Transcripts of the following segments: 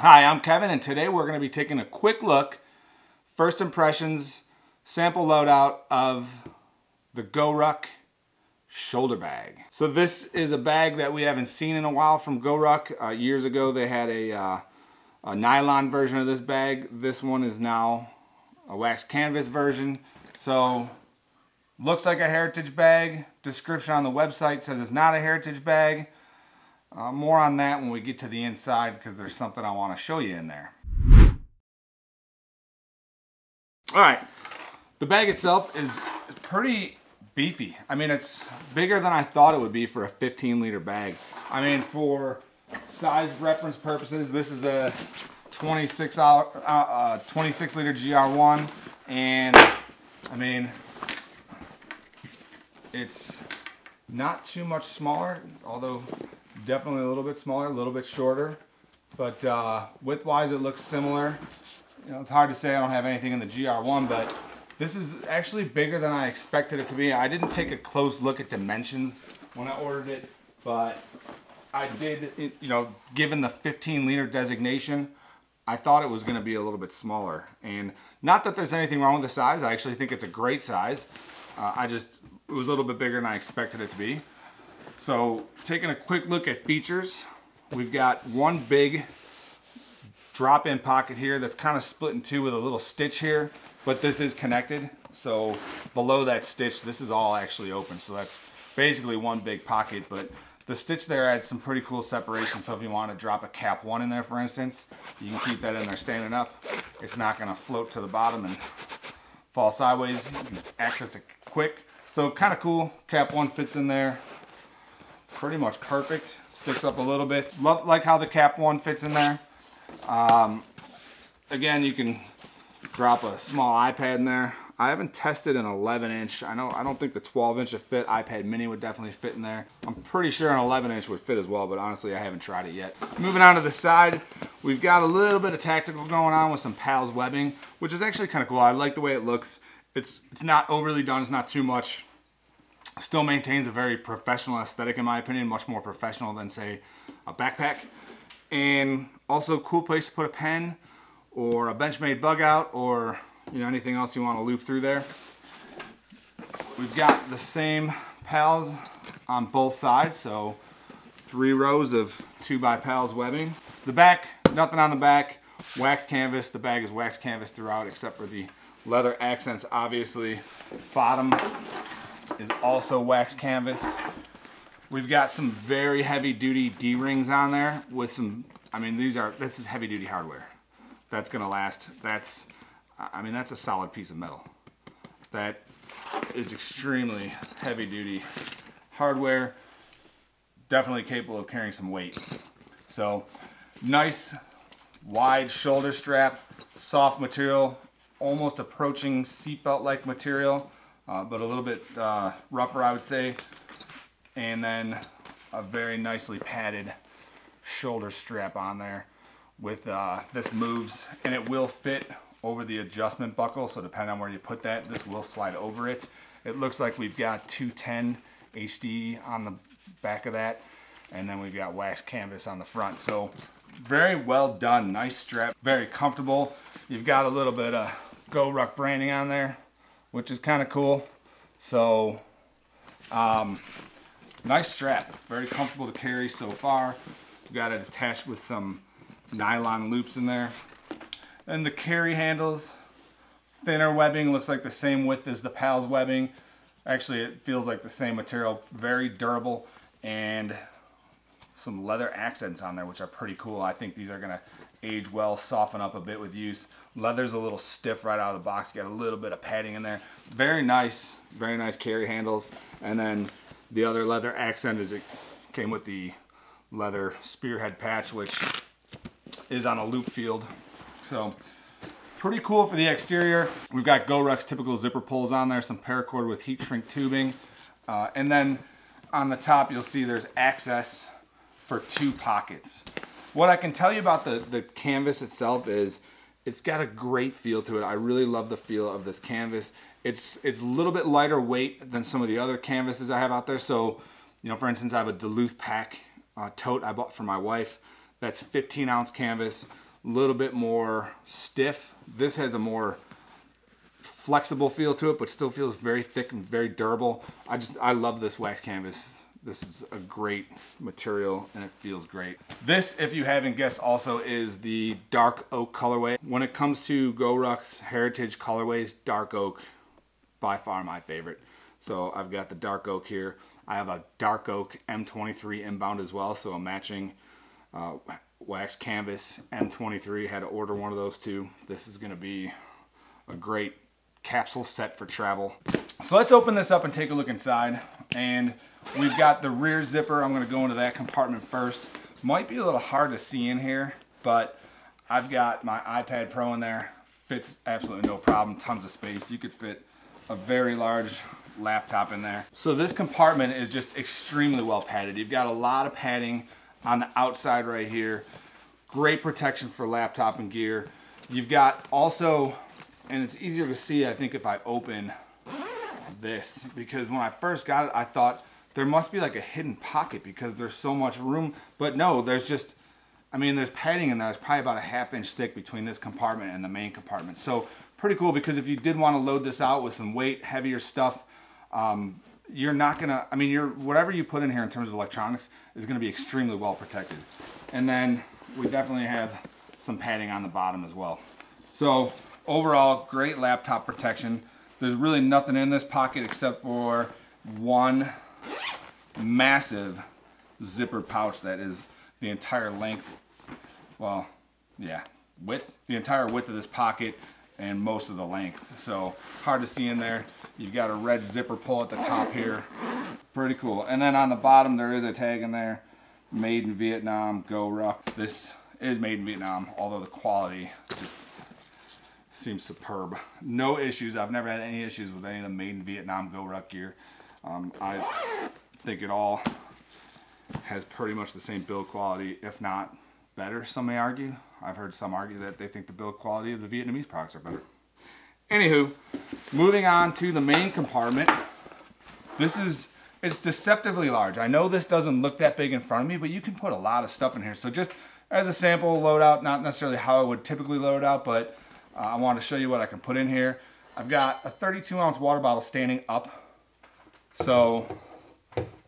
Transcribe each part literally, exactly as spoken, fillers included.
Hi, I'm Kevin, and today we're going to be taking a quick look, first impressions, sample loadout of the GORUCK shoulder bag. So this is a bag that we haven't seen in a while from GORUCK. Uh, years ago they had a, uh, a nylon version of this bag. This one is now a wax canvas version. So looks like a heritage bag. Description on the website says it's not a heritage bag. Uh, more on that when we get to the inside, because there's something I want to show you in there. All right, the bag itself is pretty beefy. I mean, it's bigger than I thought it would be for a fifteen liter bag. I mean, for size reference purposes, this is a twenty-six liter G R one, and I mean, it's not too much smaller, although definitely a little bit smaller, a little bit shorter, but uh, width-wise it looks similar. You know, it's hard to say. I don't have anything in the G R one, but this is actually bigger than I expected it to be. I didn't take a close look at dimensions when I ordered it, but I did, it, you know, given the fifteen liter designation, I thought it was going to be a little bit smaller. And not that there's anything wrong with the size. I actually think it's a great size. Uh, I just, it was a little bit bigger than I expected it to be. So, taking a quick look at features, we've got one big drop-in pocket here that's kind of split in two with a little stitch here, but this is connected. So below that stitch, this is all actually open. So that's basically one big pocket, but the stitch there adds some pretty cool separation. So if you want to drop a cap one in there, for instance, you can keep that in there standing up. It's not going to float to the bottom and fall sideways. You can access it quick. So kind of cool. Cap one fits in there. Pretty much perfect. Sticks up a little bit. Love like how the cap one fits in there. Um, again, you can drop a small iPad in there. I haven't tested an eleven inch. I know I don't think the twelve inch would fit. iPad mini would definitely fit in there. I'm pretty sure an eleven inch would fit as well, but honestly, I haven't tried it yet. Moving on to the side, we've got a little bit of tactical going on with some PALS webbing, which is actually kind of cool. I like the way it looks. It's it's not overly done. It's not too much. Still maintains a very professional aesthetic, in my opinion, much more professional than, say, a backpack. And also cool place to put a pen or a Benchmade Bugout, or, you know, anything else you want to loop through there. We've got the same PALS on both sides, so three rows of two by PALS webbing. The back, nothing on the back, wax canvas. The bag is wax canvas throughout except for the leather accents, obviously. Bottom is also wax canvas. We've got some very heavy duty D-rings on there with some, I mean, these are, this is heavy duty hardware. That's gonna last, that's, I mean, that's a solid piece of metal. That is extremely heavy duty hardware. Definitely capable of carrying some weight. So, nice wide shoulder strap, soft material, almost approaching seatbelt-like material. Uh, but a little bit uh, rougher, I would say. And then a very nicely padded shoulder strap on there with uh, this moves, and it will fit over the adjustment buckle. So depending on where you put that, this will slide over it. It looks like we've got two ten H D on the back of that. And then we've got wax canvas on the front. So very well done, nice strap, very comfortable. You've got a little bit of GORUCK branding on there, which is kind of cool. So, um, nice strap, very comfortable to carry so far. We've got it attached with some nylon loops in there. And the carry handles, thinner webbing, looks like the same width as the PALS webbing. Actually, it feels like the same material, very durable, and some leather accents on there, which are pretty cool. I think these are gonna age well, soften up a bit with use. Leather's a little stiff right out of the box. You got a little bit of padding in there. Very nice, very nice carry handles. And then the other leather accent is it came with the leather spearhead patch, which is on a loop field. So pretty cool for the exterior. We've got GORUCK's typical zipper pulls on there, some paracord with heat shrink tubing. Uh, and then on the top, you'll see there's access for two pockets. What I can tell you about the, the canvas itself is it's got a great feel to it. I really love the feel of this canvas. It's it's a little bit lighter weight than some of the other canvases I have out there. So, you know, for instance, I have a Duluth Pack uh, tote I bought for my wife. That's fifteen ounce canvas. little bit more stiff. This has a more flexible feel to it, but still feels very thick and very durable. I just, I love this wax canvas. This is a great material and it feels great. This, if you haven't guessed, also is the dark oak colorway. When it comes to GORUCK's heritage colorways, dark oak, by far my favorite. So I've got the dark oak here. I have a dark oak M twenty-three inbound as well, so a matching uh, wax canvas M twenty-three. Had to order one of those two. This is gonna be a great capsule set for travel. So let's open this up and take a look inside. And we've got the rear zipper. I'm gonna go into that compartment first. Might be a little hard to see in here, but I've got my iPad Pro in there. Fits absolutely no problem, tons of space. You could fit a very large laptop in there. So this compartment is just extremely well padded. You've got a lot of padding on the outside right here. Great protection for laptop and gear. You've got also, and it's easier to see, I think, if I open this, because when I first got it, I thought there must be like a hidden pocket because there's so much room, but no, there's just, I mean, there's padding in there. It's probably about a half inch thick between this compartment and the main compartment. So pretty cool, because if you did want to load this out with some weight, heavier stuff, um, you're not gonna, I mean, you're, whatever you put in here in terms of electronics is gonna be extremely well protected. And then we definitely have some padding on the bottom as well. So overall, great laptop protection. There's really nothing in this pocket except for one massive zipper pouch that is the entire length, well, yeah, width, the entire width of this pocket and most of the length. So hard to see in there. You've got a red zipper pull at the top here. Pretty cool. And then on the bottom, there is a tag in there. Made in Vietnam, GORUCK. This is made in Vietnam, although the quality just seems superb. No issues. I've never had any issues with any of the made in Vietnam GORUCK gear. Um, I think it all has pretty much the same build quality, if not better, some may argue. I've heard some argue that they think the build quality of the Vietnamese products are better. Anywho, moving on to the main compartment. This is, it's deceptively large. I know this doesn't look that big in front of me, but you can put a lot of stuff in here. So just as a sample load out, not necessarily how I would typically load out, but uh, I want to show you what I can put in here. I've got a thirty-two ounce water bottle standing up, so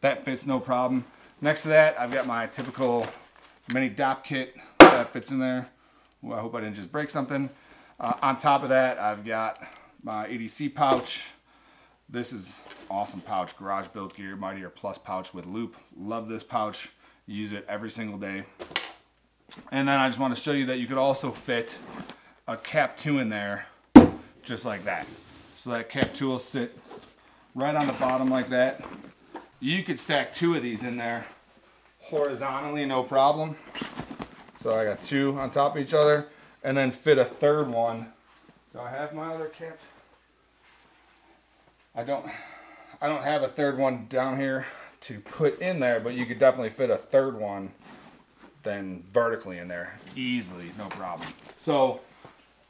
that fits no problem. Next to that, I've got my typical mini D O P kit that fits in there. Ooh, I hope I didn't just break something. Uh, on top of that, I've got my E D C pouch. This is awesome pouch, Garage Built Gear, Mightier Plus Pouch with Loop. Love this pouch, use it every single day. And then I just want to show you that you could also fit a Cap two in there, just like that. So that Cap two will sit right on the bottom like that. You could stack two of these in there horizontally, no problem. So I got two on top of each other, and then fit a third one. Do I have my other cap? I don't, I don't have a third one down here to put in there, but you could definitely fit a third one then vertically in there easily, no problem. So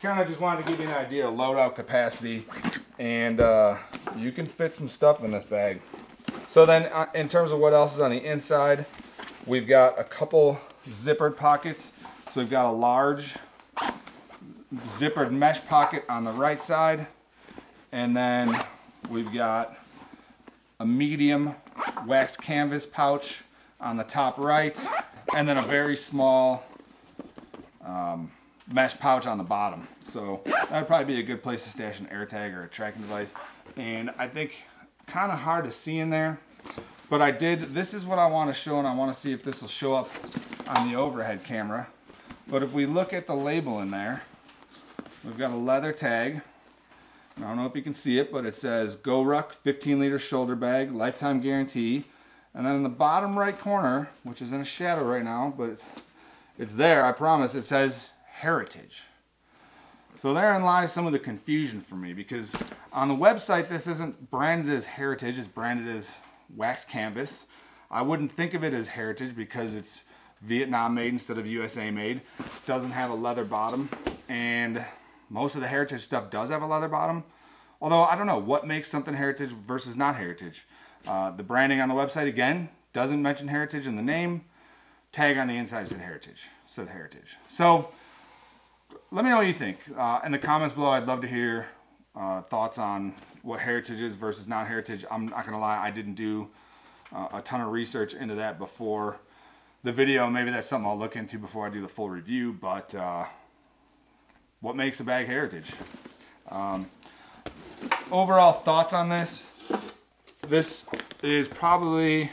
kind of just wanted to give you an idea of loadout capacity, and uh, you can fit some stuff in this bag. So then uh, in terms of what else is on the inside, we've got a couple zippered pockets. So we've got a large zippered mesh pocket on the right side, and then we've got a medium wax canvas pouch on the top right, and then a very small um, mesh pouch on the bottom. So that would probably be a good place to stash an AirTag or a tracking device. And I think kind of hard to see in there, but I did, this is what I want to show, and I want to see if this will show up on the overhead camera. But if we look at the label in there, we've got a leather tag. I don't know if you can see it, but it says GORUCK fifteen liter shoulder bag, lifetime guarantee. And then in the bottom right corner, which is in a shadow right now, but it's, it's there, I promise, it says heritage. So therein lies some of the confusion for me, because on the website, this isn't branded as heritage, it's branded as wax canvas. I wouldn't think of it as heritage because it's Vietnam made instead of U S A made. It doesn't have a leather bottom, and most of the heritage stuff does have a leather bottom. Although I don't know what makes something heritage versus not heritage. Uh, the branding on the website, again, doesn't mention heritage in the name. Tag on the inside said heritage, said heritage. So let me know what you think. Uh, in the comments below, I'd love to hear uh, thoughts on what heritage is versus non-heritage. I'm not gonna lie, I didn't do uh, a ton of research into that before the video. Maybe that's something I'll look into before I do the full review, but uh, what makes a bag heritage? Um, overall thoughts on this. This is probably,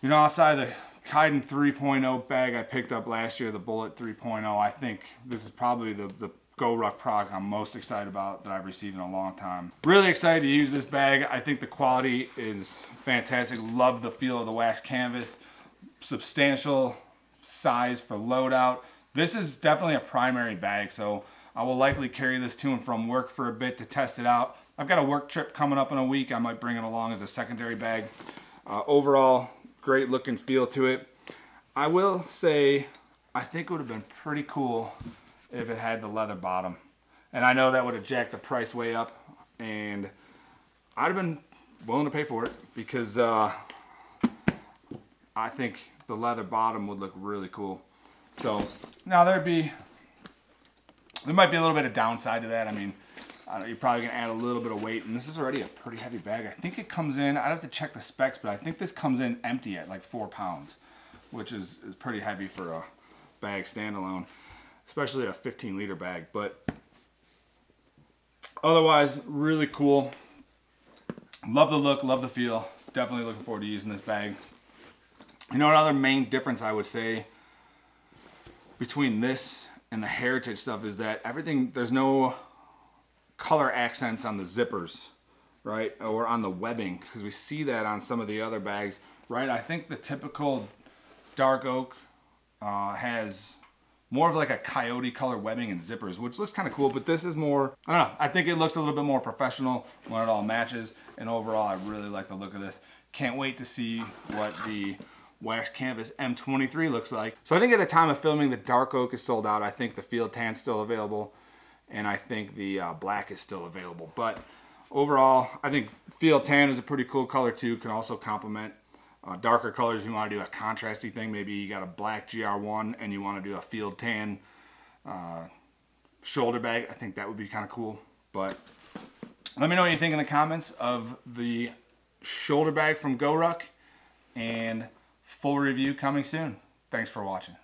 you know, outside the Kyden three point oh bag I picked up last year, the Bullet three point oh, I think this is probably the, the GORUCK product I'm most excited about that I've received in a long time. Really excited to use this bag. I think the quality is fantastic. Love the feel of the wax canvas. Substantial size for loadout. This is definitely a primary bag, so I will likely carry this to and from work for a bit to test it out. I've got a work trip coming up in a week. I might bring it along as a secondary bag. Uh, overall, great look and feel to it. I will say, I think it would have been pretty cool if it had the leather bottom. And I know that would have jacked the price way up, and I'd have been willing to pay for it because uh, I think the leather bottom would look really cool. So now there'd be, there might be a little bit of downside to that. I mean, I don't, you're probably gonna add a little bit of weight, and this is already a pretty heavy bag. I think it comes in, I'd have to check the specs, but I think this comes in empty at like four pounds, which is, is pretty heavy for a bag standalone, especially a fifteen liter bag. But otherwise, really cool. Love the look, love the feel. Definitely looking forward to using this bag. You know, another main difference I would say between this and the heritage stuff is that everything, there's no color accents on the zippers, right? Or on the webbing, because we see that on some of the other bags, right? I think the typical dark oak uh, has more of like a coyote color webbing and zippers, which looks kind of cool, but this is more, I don't know, I think it looks a little bit more professional when it all matches, and overall I really like the look of this. Can't wait to see what the wax canvas M twenty-three looks like. So I think at the time of filming, the dark oak is sold out. I think the field tan's still available, and I think the uh, black is still available. But overall, I think field tan is a pretty cool color too. Can also complement Uh, darker colors. You want to do a contrasty thing. Maybe you got a black G R one and you want to do a field tan uh, shoulder bag. I think that would be kind of cool. But let me know what you think in the comments of the shoulder bag from GORUCK, and full review coming soon. Thanks for watching.